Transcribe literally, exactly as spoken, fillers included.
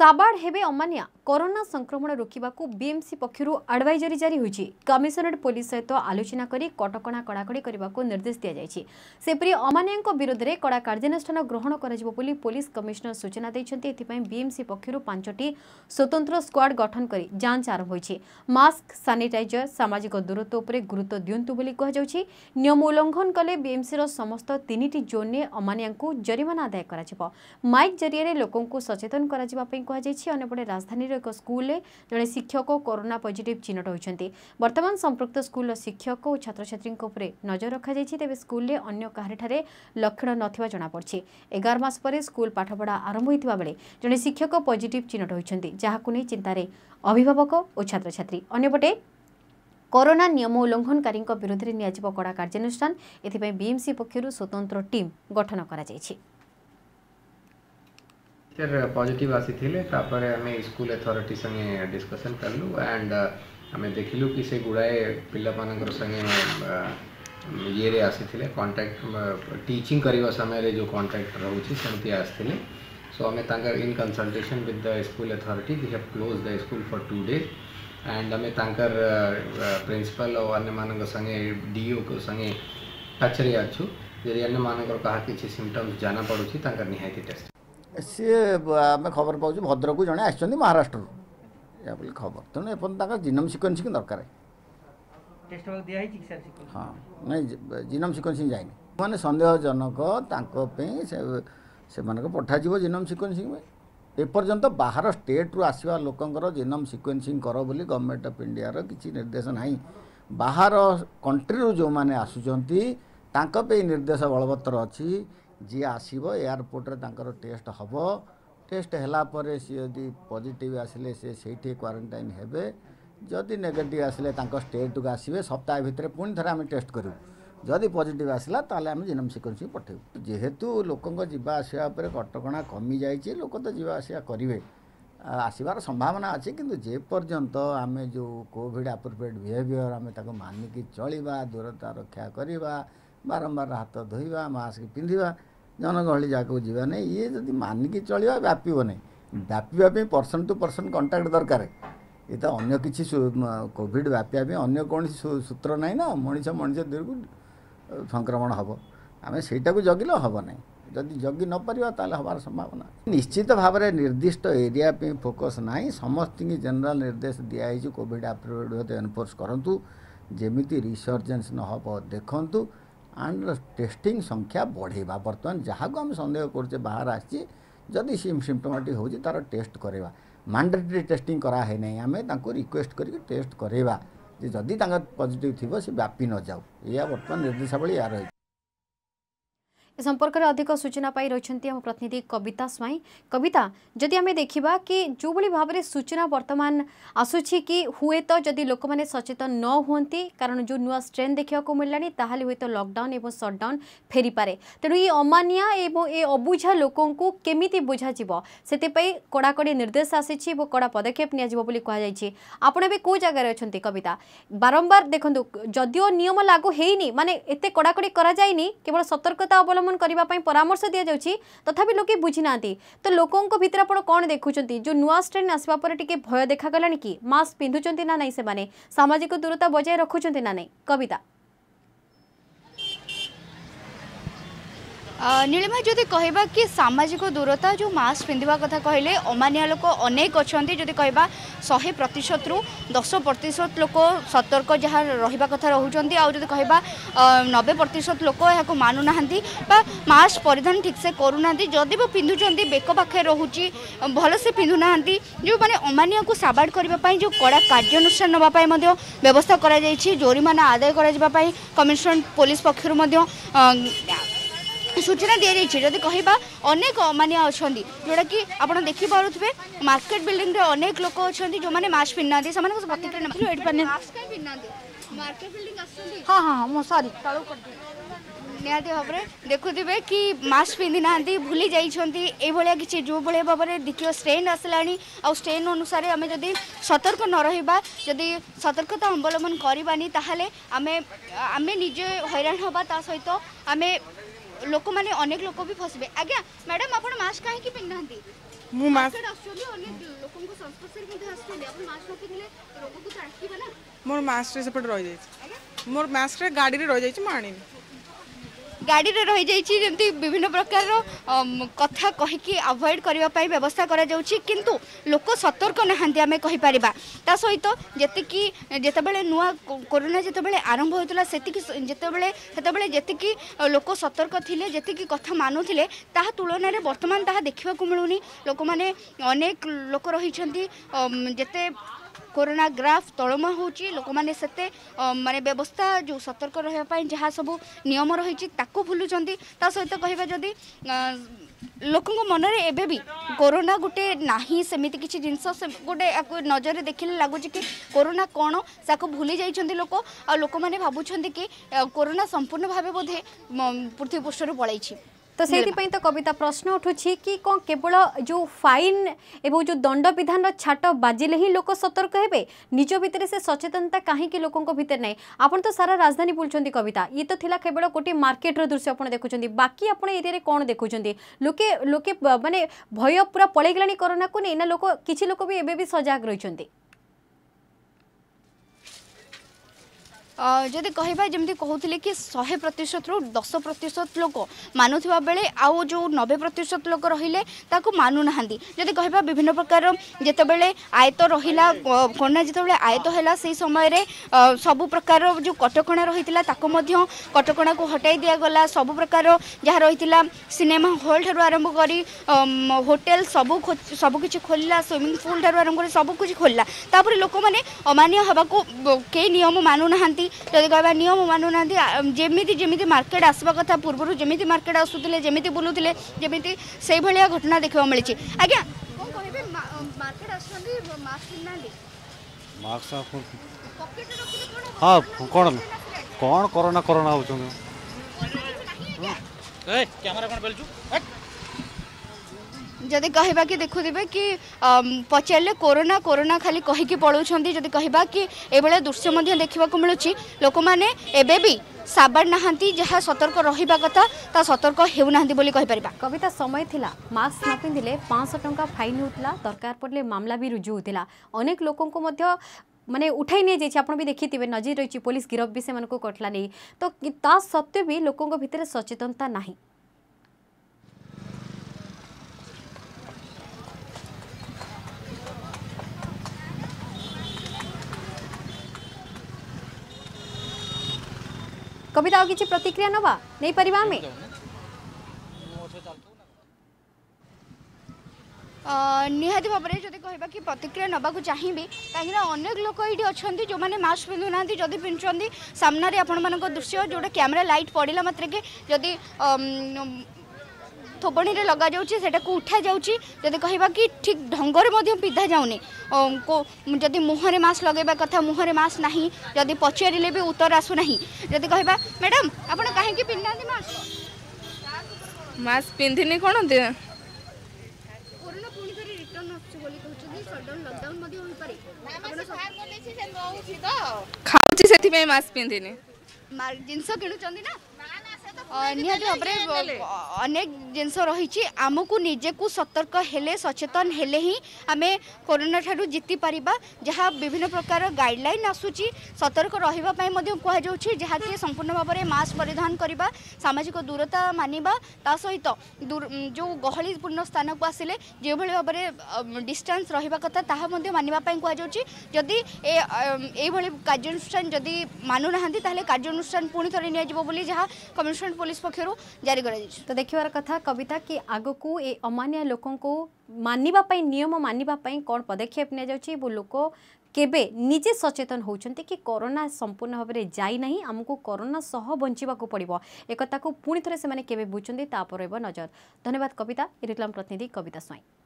साबाड़ हेबे अमानिया कोरोना संक्रमण रोकवाकू BMC पक्षरु advisory जारी होईछि। कमिशनरेट पुलिस सहित आलोचना करी कटकणा कड़ाकड़ी करने निर्देश दिया जायछि। सेपरि अमानिया विरोध में कड़ा कार्यानुष्ठान ग्रहण कराजिबो बोली पुलिस कमिशनर सूचना दैछन्ति। एथिपाई बीएमसी पक्षरु पांचटी स्वतंत्र स्क्वाड गठन कर जांच आरंभ होईछि। मास्क सानिटाइजर सामाजिक दूरत्व उपरे गुरुत्व दियंतु बोली कहा जाउछि। नियम उल्लंघन कले बीएमसी समस्त तीनिटी जोन में अमानिया जरिमाना आदाय कराजिबो। माइक जरिए लोकंकु सचेतन कराजिबा पई कहा जायछि। अन्यपटे राजधानी एक स्कूल जड़े शिक्षक कोरोना पॉजिटिव चिन्हट होती। बर्तमान संप्रक्त स्कूल शिक्षक और छात्र छात्री नजर रखा जाए, तेज स्कूल में अगर कहार लक्षण नणापड़ी। एगार मस पर स्कूल पाठपढ़ा आरंभ होता बेले जड़े शिक्षक पॉजिटिव चिन्हट होती, जहां चिंतार अभिभावक और छात्र छात्री। अन्यपटे कोरोना नियम उल्लंघनकारी विरोध में नियाजिबो कड़ा कार्यानुष्ठान। एथिपाई बीएमसी पक्षरु स्वतंत्र टीम गठन करा जायछि। सर पॉजिटिव आसी थिले तापर आमे स्कूल अथॉरिटी संगे डिस्कशन करलु एंड आमे देखिलु कि से गुड़ाए पिला मानकर संगे ये रे आसी थिले कांटेक्ट टीचिंग करवा समय रे जो कांटेक्ट रहउछि सेमती आसथिले। सो आमे तांकर in consultation with the school authority we have close the school for two days and आमे तांकर प्रिंसिपल और अन्य मानकर संगे डीओ को संगे टच रे आछु। जे अन्य मानकर कहा किछि सिम्पटम्स जाना पड़ुछि तांकर निहायती टेस्ट सी आम खबर पाच भद्रक को जड़े आस महाराष्ट्र या खबर तेनाली एपर् जीनोम सिक्वेन्सिंग दरकार। हाँ नहीं जीनोम सिक्वेन्सिंग जाए मैंने सन्देहजनक से पठा जीनोम सिक्वेन्सिंग एपर्यंत बाहर स्टेट रु आसवा लोकंर जीनोम सिक्वेन्सिंग कर बोली गवर्नमेंट ऑफ इंडिया रो किसी निर्देश नहीं। बाहर कंट्री जो मैंने आसुँचे निर्देश बलवत्तर अच्छी। जी आसो एयरपोर्ट रे टेस्ट हम टेस्ट है सी यदि पॉजिटिव आसिले से सही क्वारंटाइन हेबे, जदि नेगेटिव आसिले स्टेट को आसवे सप्ताह भितर पुणी थे आम टेस्ट करूँ। जदि पॉजिटिव आसला आम जीनोम सिक्वेन्सिंग पठेबू। जेहेतु लोकंक जीवा आसिया उपरे कटकणा कमी जाइए, लोक तो जीवा आसिया करेंगे, आसबार संभावना अच्छे किंतु जे पर्यंत आम जो कोविड एप्रोप्रिएट बिहेवियर आम मानिकी चलवा, दूरता रक्षा करवा, बारंबार हाथ धोवा, मास्क पिंधा, जनगहली जगह जावा ना, ये जब मानिकी चलवा व्यापीब नहीं। व्यापी पर्सन टू पर्सन कंटाक्ट दरकार। ये तो अगर किसी कोविड व्यापीवा अगर कौन सूत्र ना ना मनीष मनीष देह संक्रमण हम आम से जगिले हम ना। जदि जगी नपर ताल हमार संभावना निश्चित भाव में निर्दिष्ट एरिया फोकस ना, समस्त की जेनेल निर्देश दिखाई कोविड एप्रोप्रिएट एनफोर्स करूँ, जमी रिसर्जेन्स न हो देखु एंड टेस्टिंग संख्या बढ़ेगा। बर्तमान जहाँ आम सन्देह कर बाहर आसी जदि सिम्पटोमेटिक हो तार टेस्ट करवा मैंडेटरी टेस्टिंग कराई ना। आम रिक्वेस्ट करके टेस्ट करवा जदि पॉजिटिव थी सी व्यापी न जाऊ। या बर्तमान निर्देशावली या रही। इस संपर्क में अधिक सूचना पाई रही आम प्रतिनिधि कविता स्वाई। कविता, जदि आम देखा कि जो भाव में सूचना वर्तमान आसूची कि हुए तो जदि लोक मैंने सचेतन न होती, कारण जो नुआ स्ट्रेन देखा मिलला ताल हूँ तो लॉकडाउन और सटडाउन फेरी पारे। तेणु ये अमानिया ए अबुझा लोकं केमी बुझा से कड़ाकड़ी निर्देश आसी और कड़ा पदक्षेप नि। आपड़ भी कौ जगार अच्छा कविता? बारंबार देखो जदिओ नियम लागू होनी माने एत कड़ाकड़ी केवल सतर्कता अवलम्बन करबा पई परामर्श दिया जाउछि, तथापि लोके बुझि नांती। तो लोकों को भीतर आपण कोन देखुचंती? जो नुवा स्ट्रेन आसवा पर टिके भय देखा गलानी कि मास्क पिंधुचंती ना नाही, से माने सामाजिक दूरता बजाय रखुचंती ना नाही? कविता नीलिमा, जदि कहवा कि सामाजिक दूरता जो मास्क पिंधा कथा कहले अमानिया लोक अनेक अच्छा। जदि कहवा शहे प्रतिशत रु दस प्रतिशत लोक सतर्क जहाँ रहा कथा रोचान, आदि कहवा नबे प्रतिशत लोक यहाँ मानुना मास्क परिधान ठीक से करूना। जदि पिंधुंट बेक पाखे रोचे भलसे पिंधुना, जो मैंने अमानिया को साबाड़ करने जो कड़ा कार्यानुष्ठान नापी व्यवस्था करोरीमाना आदाय कर कमिशनर पुलिस पक्षर सूचना दी जाइए। जदि कहवा अनेक अमानिया अच्छा जोटा कि आप देखिपे मार्केट बिल्डिंग रे अनेक लोक अच्छा जो मैंने मास्क पिन्ना से प्रतिक्रिया। हाँ हाँ हाँ सॉरी निहाती भाव में देखुवे कि मास्क पिंधि ना भूली जाइंती ये किसी जो भाई भाव में द्वितीय स्ट्रेन आसला। आ स्ट्रेन अनुसार आम जदि सतर्क न रहा, जदि सतर्कता अवलम्बन करानी ताल आम निजे हैरान हवा, ता सहित आम लोक माने अनेक लोक भी फसबे। आज्ञा मैडम, आप मास्क कहीं पिंधा? मु मास एक्चुअली अनेक लोगों को संस्पर्शर में आछले अपन मास को किले रोग को ताकी बना मोर मास रे सपोर्ट रह जाय मोर मास रे गाडी रे रह जाय छी माणी गाडी रे रह जाय छी जेंति विभिन्न प्रकार रो कथा कहि के अवॉइड करबा पई व्यवस्था करा जाउ छी किंतु लोक सतर्क नहंती आमे कहि परिबा ता सहित जति कि जते बेले नुवा कोरोना जते बेले आरंभ होतला सेति कि जते बेले सेते बेले जति कि लोक सतर्क थिले जति कि कथा मानुथिले ताहा तुलना रे वर्तमान ताहा देखिबा को मिलुनी लोक माने अनेक लोक रहिछंती जते कोरोना ग्राफ तलमा होची लोक माने सेते माने व्यवस्था जो सतर्क रहय पई जहा सब नियम रहिची ताको भुलुचंती ता सहित कहिबा जदी लोकन मन रे एबे भी कोरोना गुटे नाही समिति किछि जिंस गुटे नजर रे देखिले लागुची कि कोरोना कोन साको भुली जाइचंती लोक आ लोक माने भाबुचंती कि कोरोना संपूर्ण भाबे बोधे पृथ्वी पृष्ठ रे पळैछि तो से तो कविता प्रश्न उठुछि कि कौन केवल जो फाइन एवं जो दंड विधान छाट बाजिले ही लोक सतर्क हे निज भितर से सचेतनता कहीं लोक भितर ना आपन तो सारा राजधानी बुलचंदी कविता ये तो थिला केवल गोटे मार्केट रो दृश्य आपन देखुचंदी बाकी आपन एरिया रे कौन देखुचंदी लोके लोके माने भय पूरा पळै गेलानी कोरोना को नै ना लोक किछि लोक भी एबे भी सजग रहिचंदी जदि कहबा जमती कहूले कि शहे प्रतिशत रु दस प्रतिशत लोक मानुवा बेले आउ जो नबे प्रतिशत लोक रहिले ताकू मानु नहांदी जदि कहबा विभिन्न प्रकार जेते बेले आयत रहिला कोरोना जेते बेले आयत हैला से समय रे सब प्रकार जो कटकणा रहितला ताको मध्य कटकणा को हटाई दिया गला सब प्रकार जहा रहितला सिनेमा हॉल ठरो आरंभ करी होटल सब सब किछ खोलला स्विमिंग पूल ठरो आरंभ करी सब किछ खोलला तापर लोक माने अमान्य हबा को के नियम मानु नहांदी जदि कहबा नियम मानु ना जमी जमी मार्केट आसवा कथा पूर्व जमी मार्केट आसूले जमी बुलूले जमी से भाया घटना देखा मिली आज्ञा कौन कहे मार्केट आसान कौन कोरोना कोरोना हो जदि कहबा कि देखुबे कि पचारे कोरोना कोरोना खाली कहीकि पलाउंट जदि कहबा कि ये दृश्य देखा मिलूँ लोक मैंने एवं भी साबार नहांती जहाँ सतर्क रहिबा कथा ता सतर्क हेउनांती बोली कहि परिबा कविता समय थिला मास्क न पिंधिले पाँच सौ टंका फाइन होतला दरकार पड़ले मामला भी रुजु होतला अनेक लोकन को मध्य माने उठाई नहीं जाइए आप भी देखिए नजर रही पुलिस गिरफ भी से कटला नहीं तो सत्वे भी लोकों भितर सचेतनता नहीं कविता आउ किछि प्रतिक्रिया नवा नहीं परिबा आमे निहाती भाव में जब कह कि प्रतिक्रिया नवा चाहिए कहीं अनेक लोक ये अच्छा जो मैंने मास्क पिंधु ना जदि पिंधुंट सामने आपण दृश्य जोटा कैमरा लाइट पड़ा मात्र के जदि थोपणी रे लगा जाटा को उठा जाऊँगी जदि कहबा कि ठीक ढंग रे पिधा जाऊनी जदि मुहरे मास्क लगेबा कथा मुहरे मास्क नहीं जदि पचारे भी उत्तर आसुना जदि कहबा मैडम आप कहीं पिंधा मास्क मास्क पिंधिनी कौन खाऊँ से मास्क पिंधिनी जिनस किणुंट ना निहाती भाव अनेक जिनस रही आमको निजे को सतर्क हेले सचेतन हेले ही आम कोरोना ठारू जीति पारिबा जहाँ विभिन्न प्रकार गाइडलाइन आसूची सतर्क रहिबा पई मध्य कहुछी जहाँ कि संपूर्ण भाव में मास्क परिधान करवा सामाजिक दूरता मानिबा ता सहित जो गहलीपूर्ण स्थान को आसिले जो भाई भाव में डिस्टेंस रहिबा कथा ताहा मध्य मानिबा पई कहुछी जदि ए भली कार्यानुष्ठान जदि मानु नाहंती ताहले कार्यानुष्ठान पुणी थरे निया जिवो बोली जहाँ कमिशनरेट पुलिस पक्षर जारी करा जाय तो देखिवार कथा कविता कि आगो को ए अमान्य लोकों को मानिबा पई नियम मानिबा पई कोन पदक्षेप ने जाउची बो लोको केबे निजे सचेतन होउचंती कि कोरोना संपूर्ण भाव में जाई नहीं आमको कोरोना सह बंचिबा को पड़िबो एकता को पुणी थरे से माने केबे बुचंती तापर रहबो नजर धन्यवाद कविता इरेक्लाम प्रतिनिधि कविता स्वाई।